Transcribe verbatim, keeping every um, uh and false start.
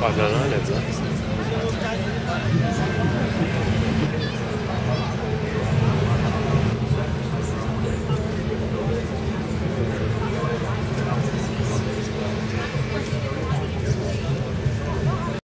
Pagana, let's go.